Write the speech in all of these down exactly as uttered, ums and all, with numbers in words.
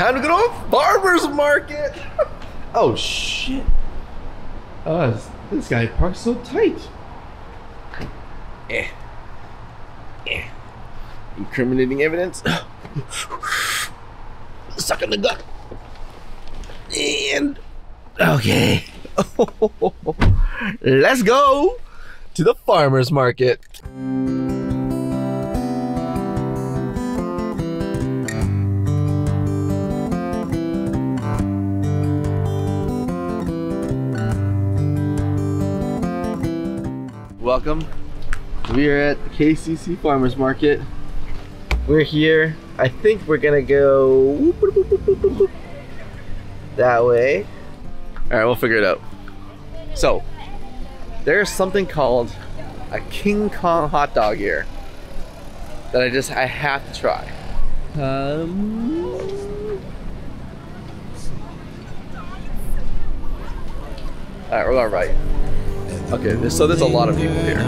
Time to go to a farmer's market. Oh shit. Uh, this guy parks so tight. Eh. Eh. Incriminating evidence. Suck in the gut. And okay. Let's go to the farmer's market. Welcome. We are at the K C C Farmers Market. We're here. I think we're gonna go whoop, whoop, whoop, whoop, whoop, whoop. That way. All right, we'll figure it out. So, there's something called a King Kong hot dog here that I just, I have to try. Um. All right, we're going right. Okay, there's, so there's a lot of people here.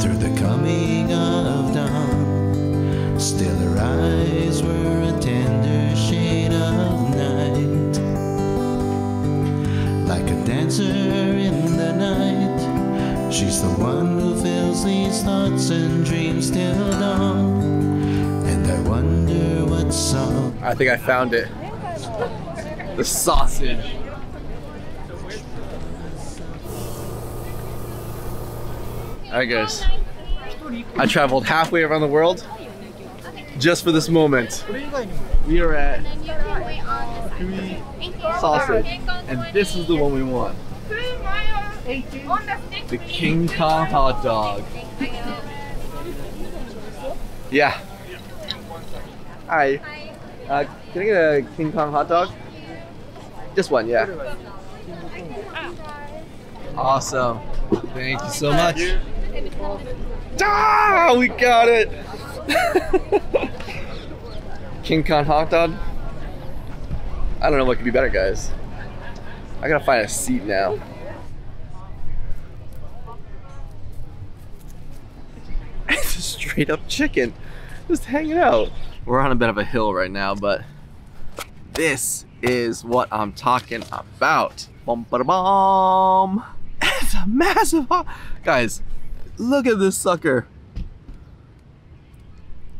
Through the coming of dawn, still her eyes were a tender shade of night. Like a dancer in the night, she's the one who fills these thoughts and dreams till dawn. And I wonder what song. I think I found it. The sausage. Alright guys, I traveled halfway around the world just for this moment. We are at Sausage, and this is the one we want. The King Kong hot dog. Yeah. Hi. Uh, can I get a King Kong hot dog? Just one, yeah. Awesome. Thank you so much. Ah, we got it! King Kong hot dog. I don't know what could be better, guys. I gotta find a seat now. It's a straight up chicken. Just hanging out. We're on a bit of a hill right now, but this is what I'm talking about. Bum, ba, da, bum. It's a massive hot. Guys, look at this sucker.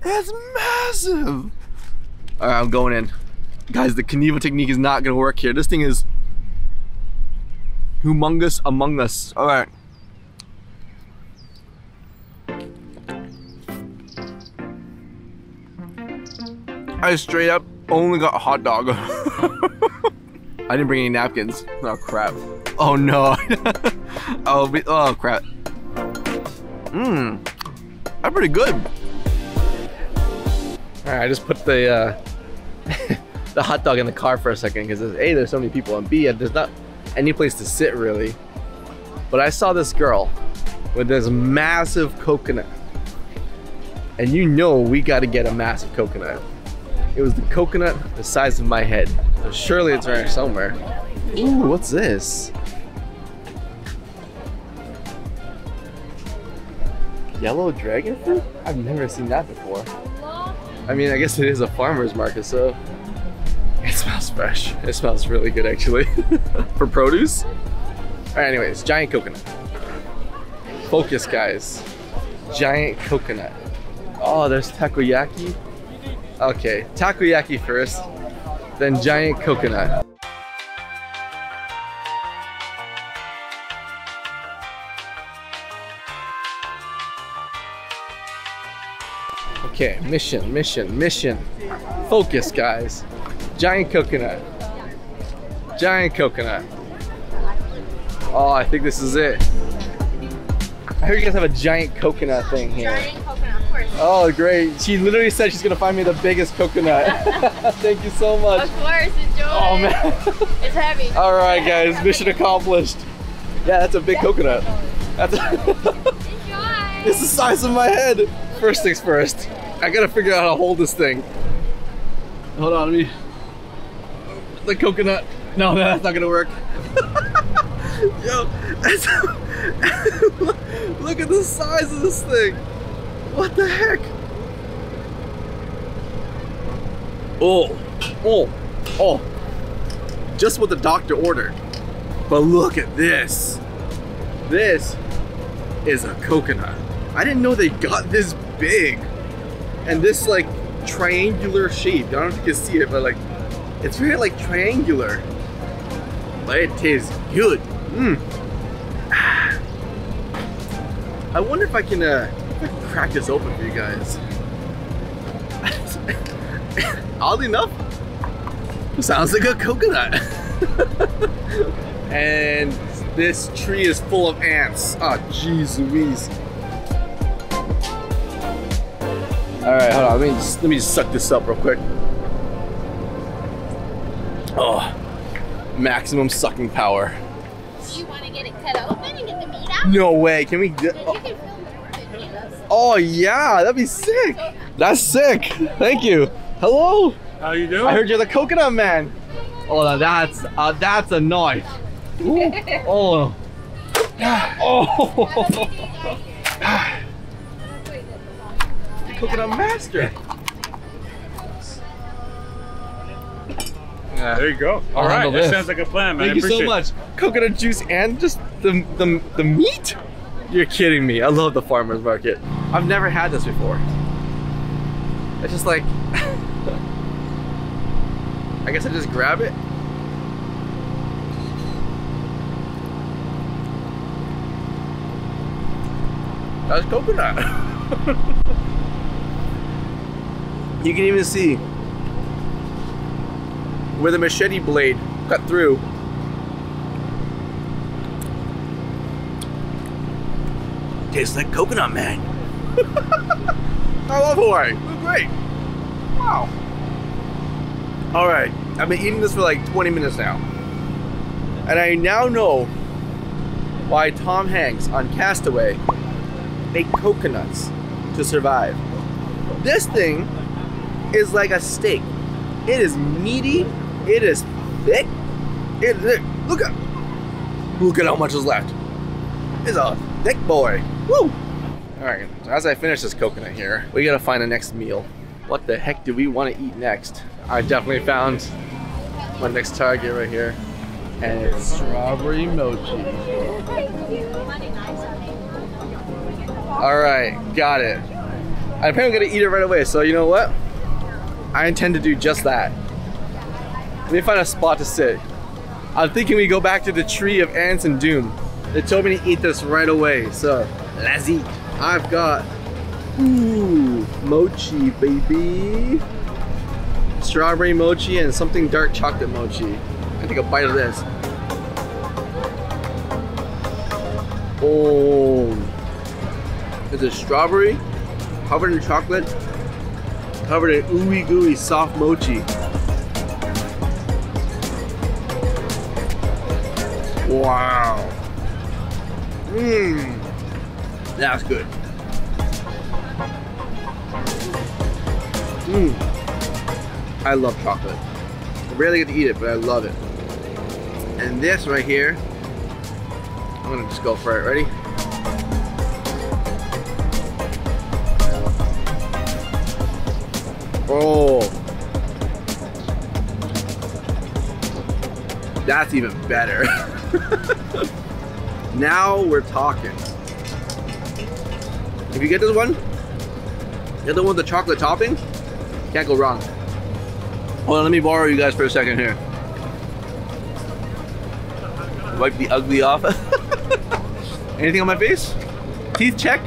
It's massive. All right, I'm going in. Guys, the Knievel technique is not gonna work here. This thing is humongous among us. All right. I straight up only got a hot dog. I didn't bring any napkins. Oh crap. Oh no. oh, be, oh crap. Mmm, that's pretty good. All right, I just put the uh, the hot dog in the car for a second because A, there's so many people, and B, there's not any place to sit really. But I saw this girl with this massive coconut, and you know we got to get a massive coconut. It was the coconut the size of my head. So surely it's right somewhere. Ooh, what's this? Yellow dragon fruit? I've never seen that before. I mean, I guess it is a farmer's market, so it smells fresh. It smells really good, actually, for produce. All right, anyways, giant coconut. Focus, guys. Giant coconut. Oh, there's takoyaki. Okay, takoyaki first, then giant coconut. Okay, mission, mission, mission. Focus, guys. Giant coconut. Giant coconut. Oh, I think this is it. I heard you guys have a giant coconut thing here. Giant coconut, of course. Oh, great. She literally said she's gonna find me the biggest coconut. Thank you so much. Of course, enjoy. Oh man, it's heavy. All right, guys, mission accomplished. Yeah, that's a big coconut. That's. A it's the size of my head. First things first. I gotta figure out how to hold this thing. Hold on, let me. The coconut. No, that's not gonna work. Yo, that's... look at the size of this thing. What the heck? Oh, Oh, oh, just what the doctor ordered. But look at this. This is a coconut. I didn't know they got this big. And this like triangular shape. I don't know if you can see it, but like, it's very like triangular. But it tastes good. Mmm. I wonder if I can uh, if I can crack this open for you guys. Oddly enough, it sounds like a coconut. And this tree is full of ants. Oh, jeez Louise. All right, hold on. Let me just, let me just suck this up real quick. Oh, maximum sucking power. Do you want to get it cut open and get the meat out? No way. Can we get? Oh. Oh yeah, that'd be sick. That's sick. Thank you. Hello. How you doing? I heard you're the coconut man. Oh, now that's uh, that's a knife. Ooh. Oh. Oh. The coconut master. Yeah. There you go. All I'll right, that sounds like a plan, man. Thank I you so much. Coconut juice and just the the the meat. You're kidding me. I love the farmers market. I've never had this before. It's just like, I guess I just grab it. That's coconut. You can even see where the machete blade cut through. Tastes like coconut, man. I love Hawaii. They're great. Wow. All right, I've been eating this for like twenty minutes now. And I now know why Tom Hanks on Castaway ate coconuts to survive. This thing is like a steak. It is meaty, it is thick. It is thick. Look at, look at how much is left. It's a thick boy. Woo! All right, so as I finish this coconut here, we gotta find the next meal. What the heck do we want to eat next? I definitely found my next target right here, and it's strawberry mochi. All right, got it. I think I'm gonna eat it right away, so you know what? I intend to do just that. Let me find a spot to sit. I'm thinking we go back to the tree of ants and doom. They told me to eat this right away, so let's eat. I've got, ooh, mochi, baby. Strawberry mochi and something dark chocolate mochi. I take a bite of this. Oh, it's a strawberry covered in chocolate, covered in ooey gooey soft mochi. Wow. Mmm, that's good. Mmm, I love chocolate. I rarely get to eat it, but I love it. And this right here, I'm gonna just go for it. Ready? Oh, that's even better. Now we're talking. If you get this one, the other one with the chocolate topping, can't go wrong. Hold on, let me borrow you guys for a second here. Wipe the ugly off. Anything on my face? Teeth check.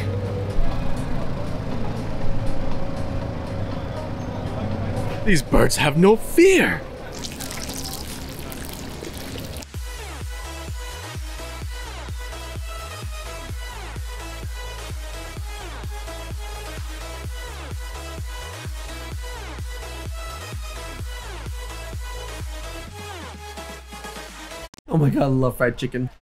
These birds have no fear. Oh my god, I love fried chicken.